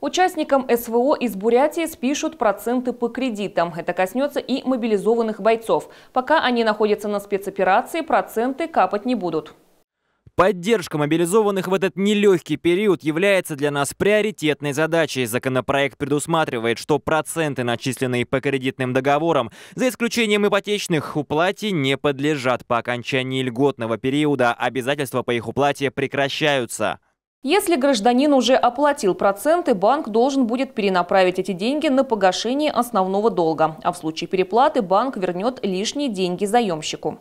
Участникам СВО из Бурятии спишут проценты по кредитам. Это коснется и мобилизованных бойцов. Пока они находятся на спецоперации, проценты капать не будут. Поддержка мобилизованных в этот нелегкий период является для нас приоритетной задачей. Законопроект предусматривает, что проценты, начисленные по кредитным договорам, за исключением ипотечных, уплате не подлежат. По окончании льготного периода обязательства по их уплате прекращаются. Если гражданин уже оплатил проценты, банк должен будет перенаправить эти деньги на погашение основного долга. А в случае переплаты банк вернет лишние деньги заемщику.